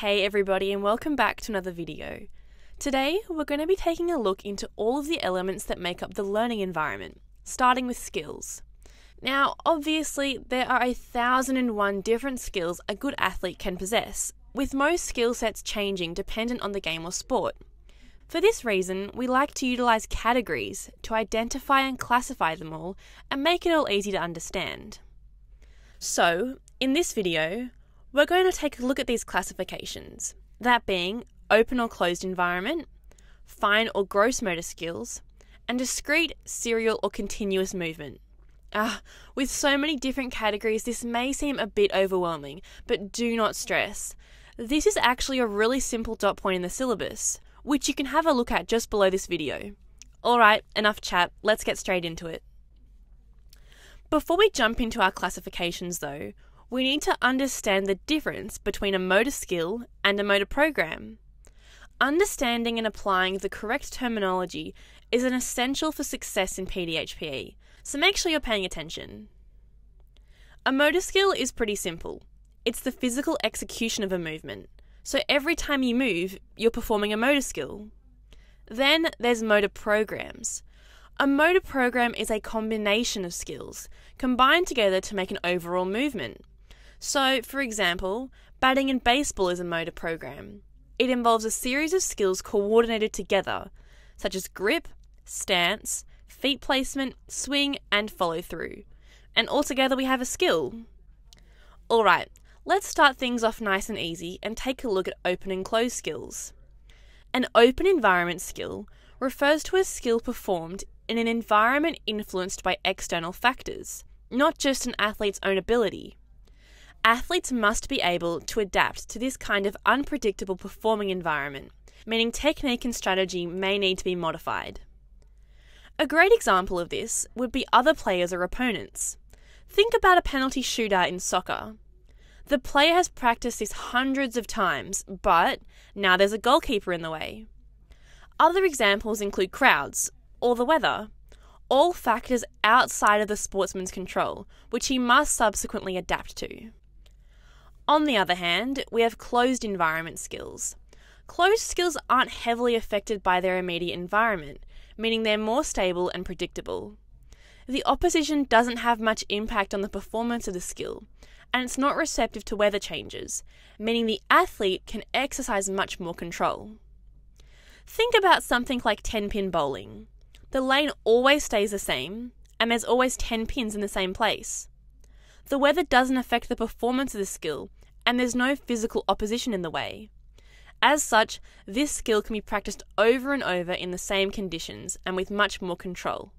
Hey everybody, and welcome back to another video. Today we're going to be taking a look into all of the elements that make up the learning environment, starting with skills. Now obviously there are 1,001 different skills a good athlete can possess, with most skill sets changing dependent on the game or sport. For this reason, we like to utilise categories to identify and classify them all and make it all easy to understand. So, in this video, we're going to take a look at these classifications, that being open or closed environment, fine or gross motor skills, and discrete, serial or continuous movement. With so many different categories, this may seem a bit overwhelming, but do not stress. This is actually a really simple dot point in the syllabus, which you can have a look at just below this video. Alright, enough chat, let's get straight into it. Before we jump into our classifications though, we need to understand the difference between a motor skill and a motor program. Understanding and applying the correct terminology is an essential for success in PDHPE, so make sure you're paying attention. A motor skill is pretty simple. It's the physical execution of a movement. So every time you move, you're performing a motor skill. Then there's motor programs. A motor program is a combination of skills combined together to make an overall movement. So, for example, batting in baseball is a motor program. It involves a series of skills coordinated together, such as grip, stance, feet placement, swing, and follow through. And altogether we have a skill. Alright. Let's start things off nice and easy and take a look at open and closed skills. An open environment skill refers to a skill performed in an environment influenced by external factors, not just an athlete's own ability. Athletes must be able to adapt to this kind of unpredictable performing environment, meaning technique and strategy may need to be modified. A great example of this would be other players or opponents. Think about a penalty shootout in soccer. The player has practiced this hundreds of times, but now there's a goalkeeper in the way. Other examples include crowds or the weather, all factors outside of the sportsman's control, which he must subsequently adapt to. On the other hand, we have closed environment skills. Closed skills aren't heavily affected by their immediate environment, meaning they're more stable and predictable. The opposition doesn't have much impact on the performance of the skill, and it's not receptive to weather changes, meaning the athlete can exercise much more control. Think about something like 10-pin bowling. The lane always stays the same, and there's always 10 pins in the same place. The weather doesn't affect the performance of the skill, and there's no physical opposition in the way. As such, this skill can be practiced over and over in the same conditions and with much more control.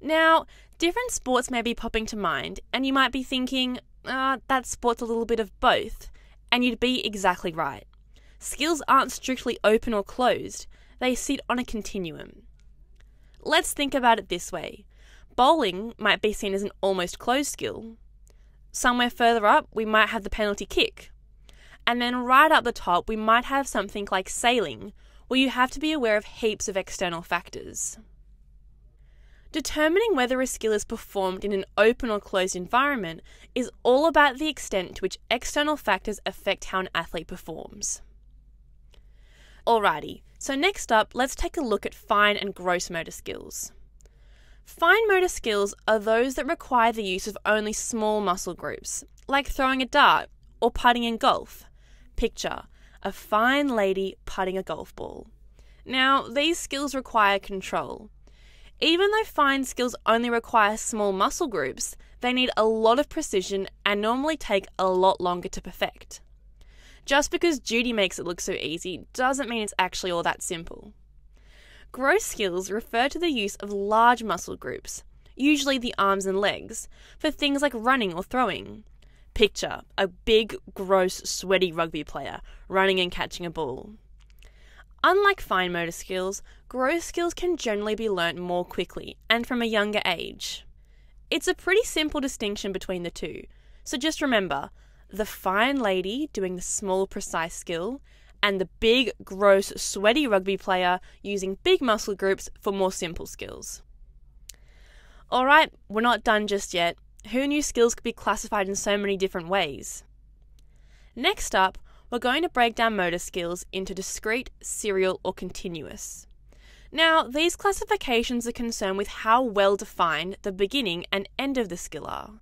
Now, different sports may be popping to mind, and you might be thinking, that sport's a little bit of both, and you'd be exactly right. Skills aren't strictly open or closed, they sit on a continuum. Let's think about it this way. Bowling might be seen as an almost closed skill. Somewhere further up, we might have the penalty kick. And then right up the top, we might have something like sailing, where you have to be aware of heaps of external factors. Determining whether a skill is performed in an open or closed environment is all about the extent to which external factors affect how an athlete performs. Alrighty, so next up, let's take a look at fine and gross motor skills. Fine motor skills are those that require the use of only small muscle groups, like throwing a dart or putting in golf. Picture a fine lady putting a golf ball. Now, these skills require control. Even though fine skills only require small muscle groups, they need a lot of precision and normally take a lot longer to perfect. Just because Judy makes it look so easy doesn't mean it's actually all that simple. Gross skills refer to the use of large muscle groups, usually the arms and legs, for things like running or throwing. Picture a big, gross, sweaty rugby player running and catching a ball. Unlike fine motor skills, gross skills can generally be learnt more quickly and from a younger age. It's a pretty simple distinction between the two, so just remember, the fine lady doing the small precise skill and the big, gross, sweaty rugby player using big muscle groups for more simple skills. Alright, we're not done just yet. Who knew skills could be classified in so many different ways? Next up, we're going to break down motor skills into discrete, serial, or continuous. Now, these classifications are concerned with how well defined the beginning and end of the skill are.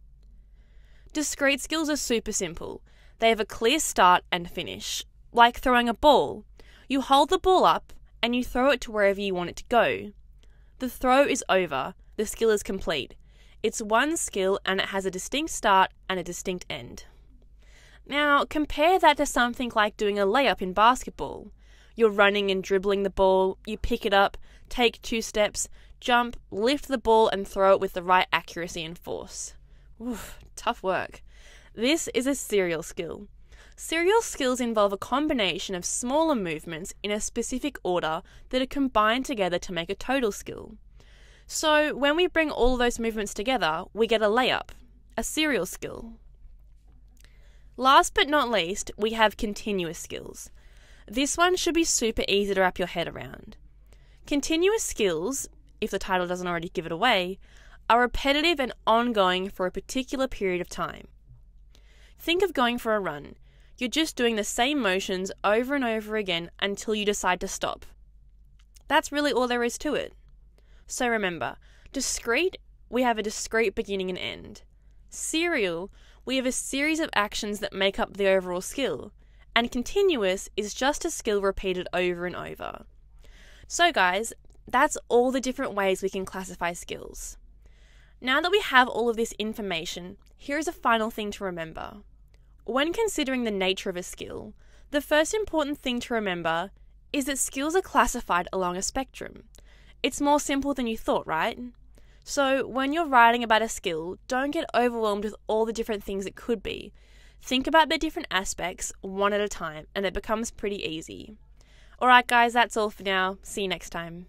Discrete skills are super simple. They have a clear start and finish, like throwing a ball. You hold the ball up and you throw it to wherever you want it to go. The throw is over, the skill is complete. It's one skill and it has a distinct start and a distinct end. Now, compare that to something like doing a layup in basketball. You're running and dribbling the ball, you pick it up, take 2 steps, jump, lift the ball and throw it with the right accuracy and force. Oof, tough work. This is a serial skill. Serial skills involve a combination of smaller movements in a specific order that are combined together to make a total skill. So when we bring all those movements together, we get a layup, a serial skill. Last but not least, we have continuous skills. This one should be super easy to wrap your head around. Continuous skills, if the title doesn't already give it away, are repetitive and ongoing for a particular period of time. Think of going for a run. You're just doing the same motions over and over again until you decide to stop. That's really all there is to it. So remember, discrete, we have a discrete beginning and end. Serial, we have a series of actions that make up the overall skill. And continuous is just a skill repeated over and over. So guys, that's all the different ways we can classify skills. Now that we have all of this information, here's a final thing to remember. When considering the nature of a skill, the first important thing to remember is that skills are classified along a spectrum. It's more simple than you thought, right? So when you're writing about a skill, don't get overwhelmed with all the different things it could be. Think about the different aspects one at a time and it becomes pretty easy. Alright guys, that's all for now. See you next time.